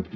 Said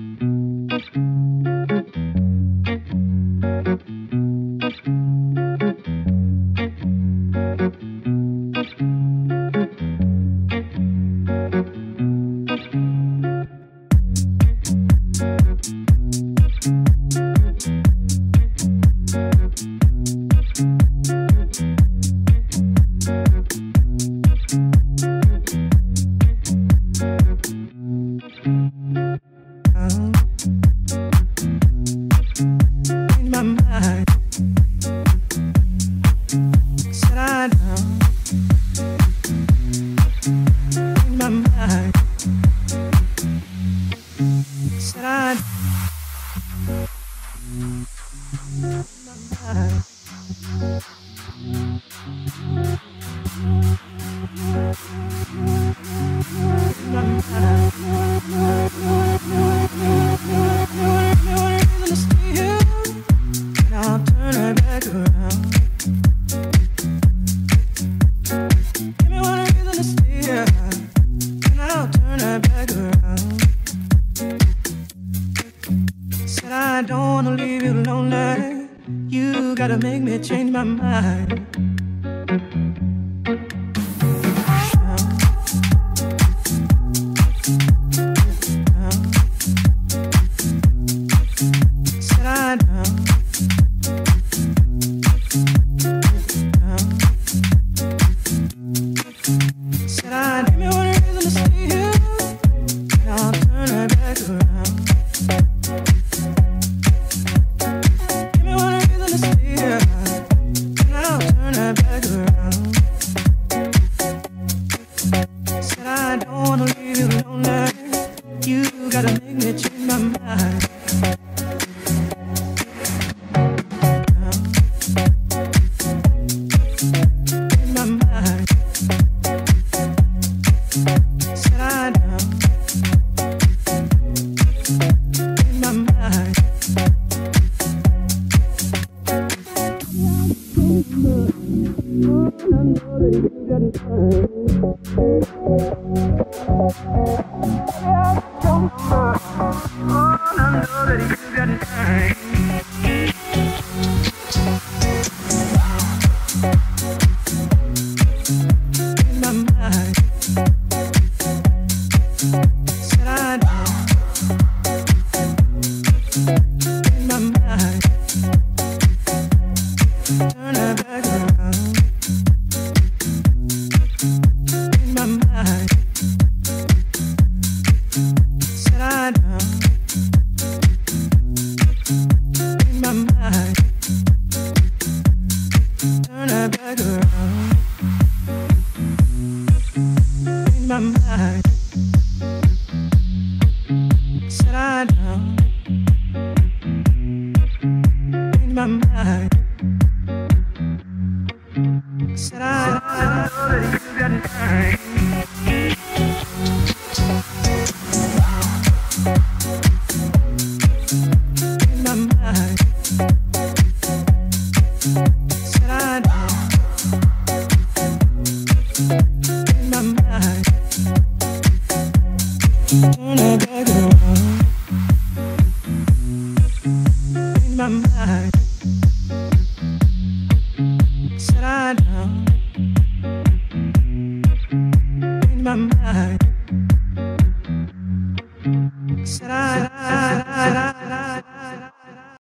I